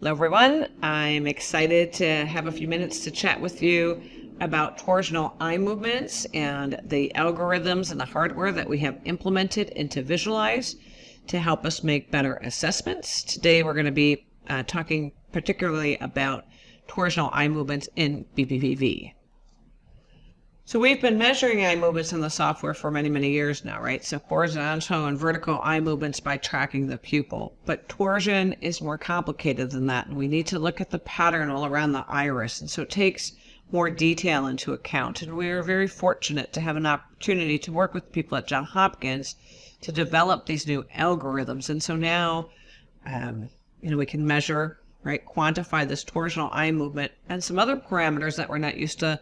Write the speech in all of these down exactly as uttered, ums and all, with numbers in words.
Hello everyone, I'm excited to have a few minutes to chat with you about torsional eye movements and the algorithms and the hardware that we have implemented into Visualize to help us make better assessments. Today we're going to be uh, talking particularly about torsional eye movements in B P P V. So we've been measuring eye movements in the software for many, many years now, right? So horizontal and vertical eye movements by tracking the pupil. But torsion is more complicated than that. We need to look at the pattern all around the iris. And so it takes more detail into account. And we are very fortunate to have an opportunity to work with people at Johns Hopkins to develop these new algorithms. And so now, um, you know, we can measure, right, quantify this torsional eye movement and some other parameters that we're not used to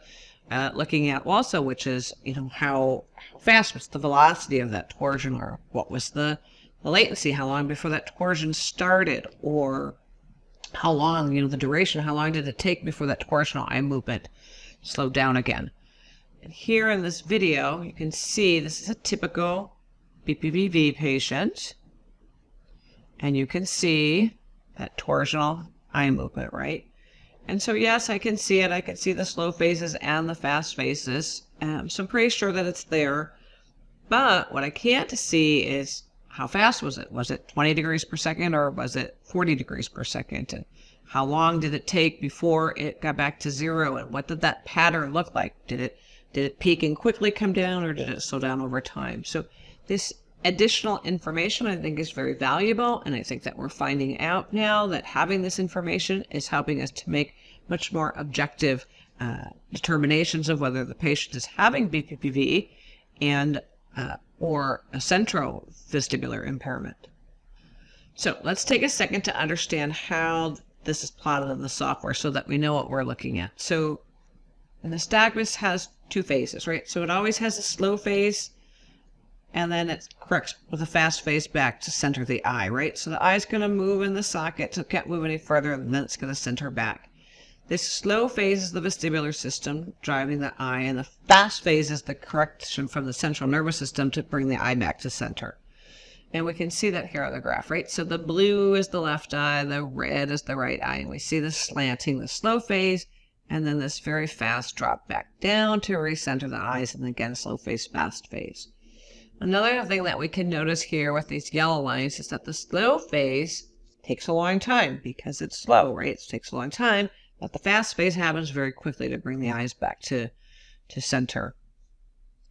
Uh, looking at also, which is, you know, how fast was the velocity of that torsion, or what was the, the latency, how long before that torsion started, or how long, you know, the duration, how long did it take before that torsional eye movement slowed down again. And here in this video, you can see this is a typical B P P V patient, and you can see that torsional eye movement, right? And so, yes, I can see it. I can see the slow phases and the fast phases. Um, so I'm pretty sure that it's there. But what I can't see is how fast was it? Was it twenty degrees per second or was it forty degrees per second? And how long did it take before it got back to zero? And what did that pattern look like? Did it, did it peak and quickly come down, or did it slow down over time? So this additional information, I think, is very valuable, and I think that we're finding out now that having this information is helping us to make much more objective uh, determinations of whether the patient is having B P P V and uh, or a central vestibular impairment. So let's take a second to understand how this is plotted in the software so that we know what we're looking at. So, and the nystagmus has two phases, right? So it always has a slow phase, and then it corrects with a fast phase back to center the eye, right? So the eye is going to move in the socket, so it can't move any further, and then it's going to center back. This slow phase is the vestibular system driving the eye, and the fast phase is the correction from the central nervous system to bring the eye back to center. And we can see that here on the graph, right? So the blue is the left eye, the red is the right eye, and we see the slanting, the slow phase, and then this very fast drop back down to recenter the eyes, and again, slow phase, fast phase. Another thing that we can notice here with these yellow lines is that the slow phase takes a long time because it's slow, right? It takes a long time, but the fast phase happens very quickly to bring the eyes back to, to center.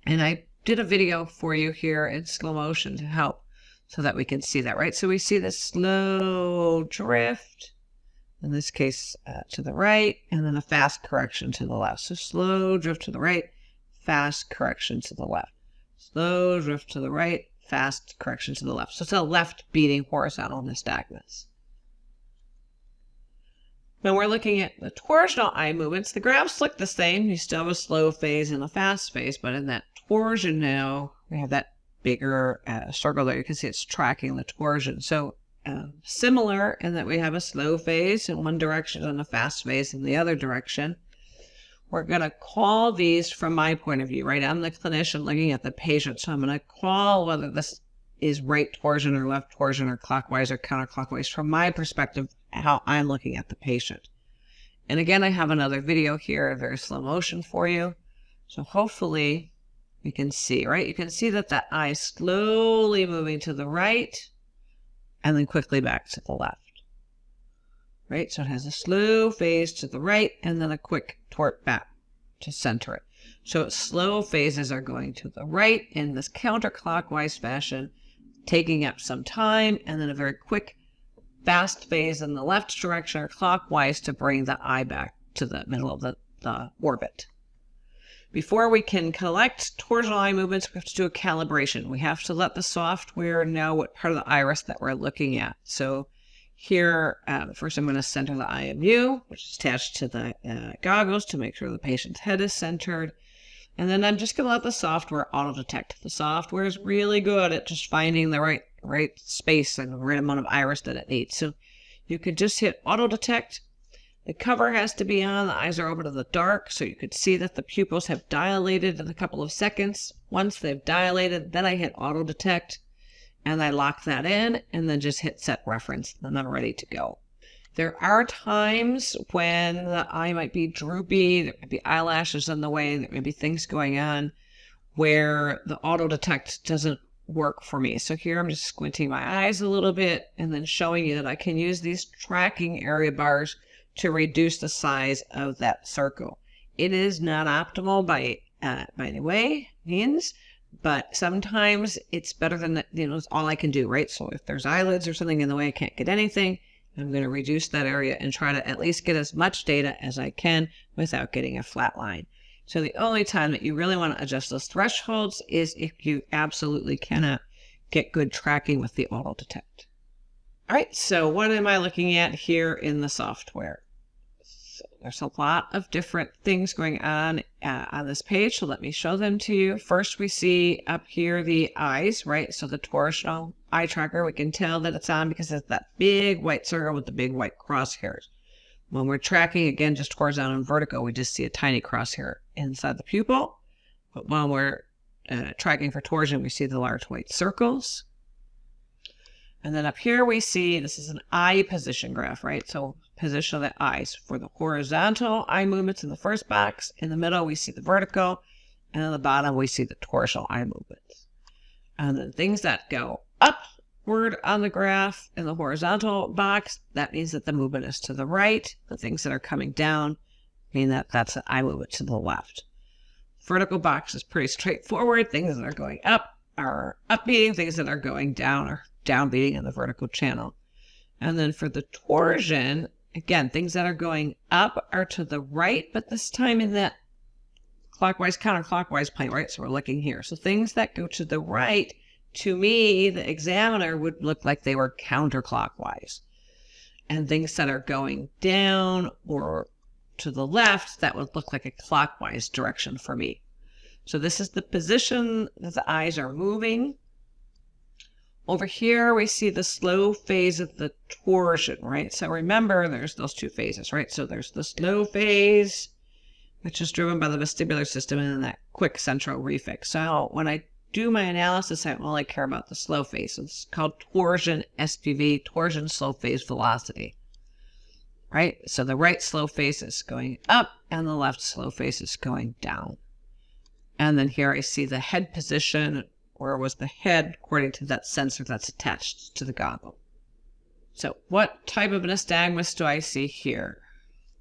And I did a video for you here in slow motion to help so that we can see that, right? So we see this slow drift, in this case uh, to the right, and then a fast correction to the left. So slow drift to the right, fast correction to the left. Slow drift to the right, fast correction to the left. So it's a left beating horizontal nystagmus. When we're looking at the torsional eye movements, the graphs look the same. You still have a slow phase and a fast phase, but in that torsion now, we have that bigger uh, circle there. You can see it's tracking the torsion. So um, similar in that we have a slow phase in one direction and a fast phase in the other direction. We're going to call these from my point of view, right? I'm the clinician looking at the patient, so I'm going to call whether this is right torsion or left torsion or clockwise or counterclockwise from my perspective, how I'm looking at the patient. And again, I have another video here in very slow motion for you. So hopefully you can see, right? You can see that that eye is slowly moving to the right and then quickly back to the left. Right? So it has a slow phase to the right and then a quick tort back to center it. So its slow phases are going to the right in this counterclockwise fashion, taking up some time, and then a very quick fast phase in the left direction or clockwise to bring the eye back to the middle of the, the orbit. Before we can collect torsional eye movements, we have to do a calibration. We have to let the software know what part of the iris that we're looking at. So here, uh, first I'm going to center the I M U, which is attached to the uh, goggles to make sure the patient's head is centered. And then I'm just going to let the software auto-detect. The software is really good at just finding the right, right space and the right amount of iris that it needs. So you could just hit auto-detect. The cover has to be on. The eyes are open to the dark, so you could see that the pupils have dilated in a couple of seconds. Once they've dilated, then I hit auto-detect. And I lock that in and then just hit set reference, and I'm ready to go. There are times when the eye might be droopy, there might be eyelashes in the way, there may be things going on where the auto detect doesn't work for me. So here I'm just squinting my eyes a little bit and then showing you that I can use these tracking area bars to reduce the size of that circle. It is not optimal by uh, by any way means, but sometimes it's better than, you know, it's all I can do, right? So if there's eyelids or something in the way, I can't get anything, I'm going to reduce that area and try to at least get as much data as I can without getting a flat line. So the only time that you really want to adjust those thresholds is if you absolutely cannot get good tracking with the auto detect. All right, so what am I looking at here in the software? So there's a lot of different things going on uh, on this page, so let me show them to you. First, we see up here the eyes, right? So the torsional eye tracker, we can tell that it's on because it's that big white circle with the big white crosshairs. When we're tracking, again, just horizontal and vertical, we just see a tiny crosshair inside the pupil. But when we're uh, tracking for torsion, we see the large white circles. And then up here we see, this is an eye position graph, right? So position of the eyes for the horizontal eye movements in the first box. In the middle, we see the vertical. And on the bottom, we see the torsional eye movements. And then things that go upward on the graph in the horizontal box, that means that the movement is to the right. The things that are coming down mean that that's an eye movement to the left. The vertical box is pretty straightforward. Things that are going up are upbeating. Things that are going down are downbeating in the vertical channel. And then for the torsion, again, things that are going up are to the right, but this time in that clockwise, counterclockwise plane, right? So we're looking here. So things that go to the right, to me, the examiner, would look like they were counterclockwise. And things that are going down or to the left, that would look like a clockwise direction for me. So this is the position that the eyes are moving. Over here, we see the slow phase of the torsion, right? So remember, there's those two phases, right? So there's the slow phase, which is driven by the vestibular system, and then that quick central reflex. So when I do my analysis, I only care about the slow phase. So it's called torsion S P V, torsion slow phase velocity, right? So the right slow phase is going up, and the left slow phase is going down. And then here I see the head position, or was the head according to that sensor that's attached to the goggle. So what type of nystagmus do I see here?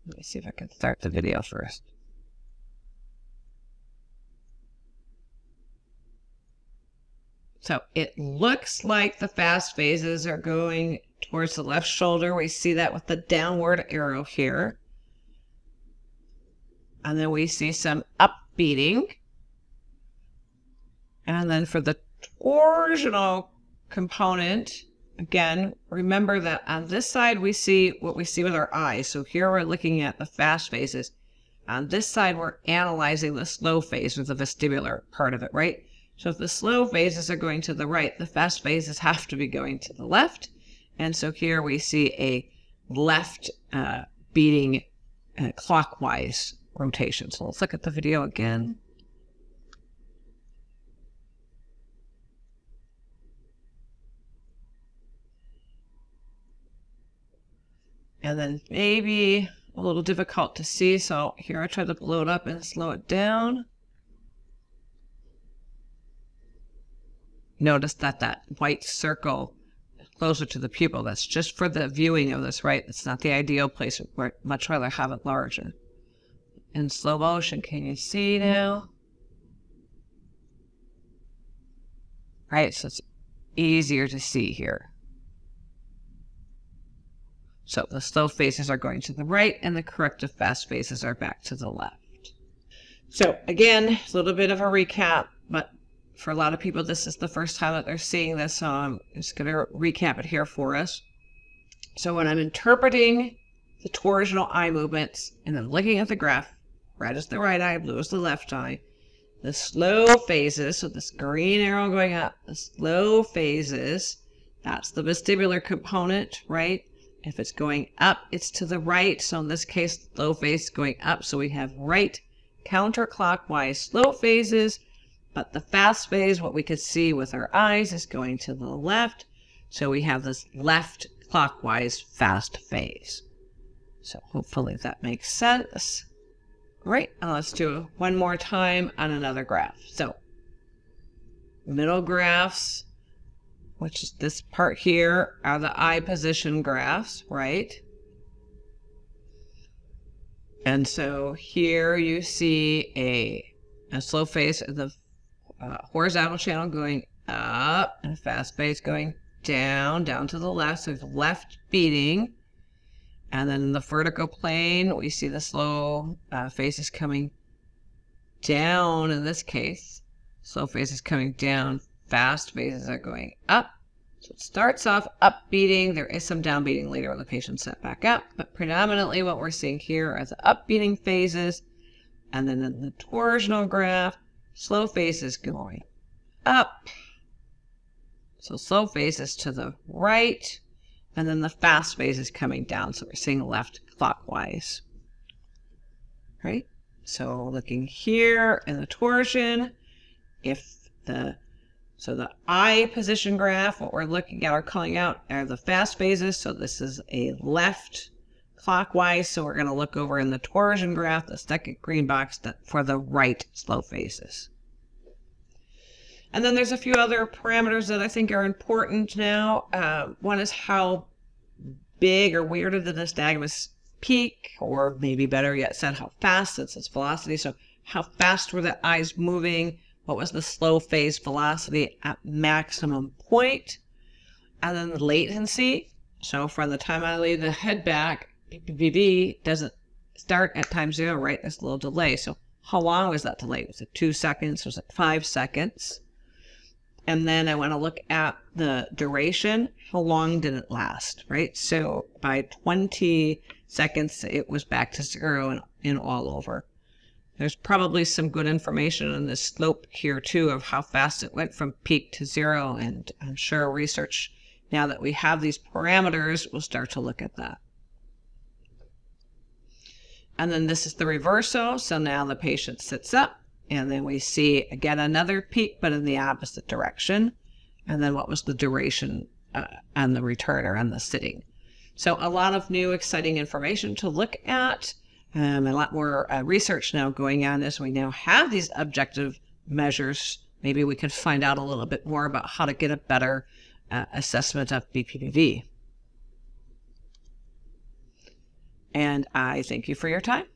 Let me see if I can start the video first. So it looks like the fast phases are going towards the left shoulder. We see that with the downward arrow here. And then we see some upbeating. And then for the torsional component, again, remember that on this side, we see what we see with our eyes. So here we're looking at the fast phases. On this side, we're analyzing the slow phase or the vestibular part of it, right? So if the slow phases are going to the right, the fast phases have to be going to the left. And so here we see a left uh, beating uh, clockwise rotation. So let's look at the video again. And then maybe a little difficult to see. So here I try to blow it up and slow it down. Notice that that white circle closer to the pupil, that's just for the viewing of this, right? It's not the ideal place. Where I'd much rather have it larger. In slow motion, can you see now? Right, so it's easier to see here. So the slow phases are going to the right and the corrective fast phases are back to the left. So again, a little bit of a recap, but for a lot of people, this is the first time that they're seeing this. So I'm just going to recap it here for us. So when I'm interpreting the torsional eye movements and I'm looking at the graph, red is the right eye, blue is the left eye, the slow phases, so this green arrow going up, the slow phases, that's the vestibular component, right? If it's going up, it's to the right. So in this case, slow phase is going up. So we have right counterclockwise slow phases, but the fast phase, what we could see with our eyes, is going to the left. So we have this left clockwise fast phase. So hopefully that makes sense. All right, and let's do it one more time on another graph. So middle graphs, which is this part here, are the eye position graphs, right? And so here you see a, a slow phase of the uh, horizontal channel going up and a fast phase going down, down to the left. So the left beating. And then in the vertical plane, we see the slow uh, phases coming down in this case. Slow phases coming down, fast phases are going up. So it starts off up beating. There is some down beating later when the patient's set back up, but predominantly what we're seeing here are the up beating phases. And then in the torsional graph, slow phases going up. So slow phases to the right, and then the fast phases coming down. So we're seeing left clockwise, right? So looking here in the torsion, if the, so the eye position graph, what we're looking at or calling out are the fast phases. So this is a left clockwise. So we're gonna look over in the torsion graph, the second green box, for the right slow phases. And then there's a few other parameters that I think are important now. Um, one is how big or where did the nystagmus peak, or maybe better yet said, how fast is its velocity. So how fast were the eyes moving? What was the slow phase velocity at maximum point? And then the latency. So from the time I lay the head back, B P P V doesn't start at time zero, right? There's a little delay. So how long was that delay? Was it two seconds? Was it five seconds? And then I want to look at the duration. How long did it last, right? So by twenty seconds, it was back to zero and, and all over. There's probably some good information on this slope here too of how fast it went from peak to zero. And I'm sure research, now that we have these parameters, we'll start to look at that. And then this is the reversal. So now the patient sits up. And then we see, again, another peak, but in the opposite direction. And then what was the duration uh, on the return or on the sitting? So a lot of new, exciting information to look at. Um, a lot more uh, research now going on as we now have these objective measures. Maybe we can find out a little bit more about how to get a better uh, assessment of B P P V. And I thank you for your time.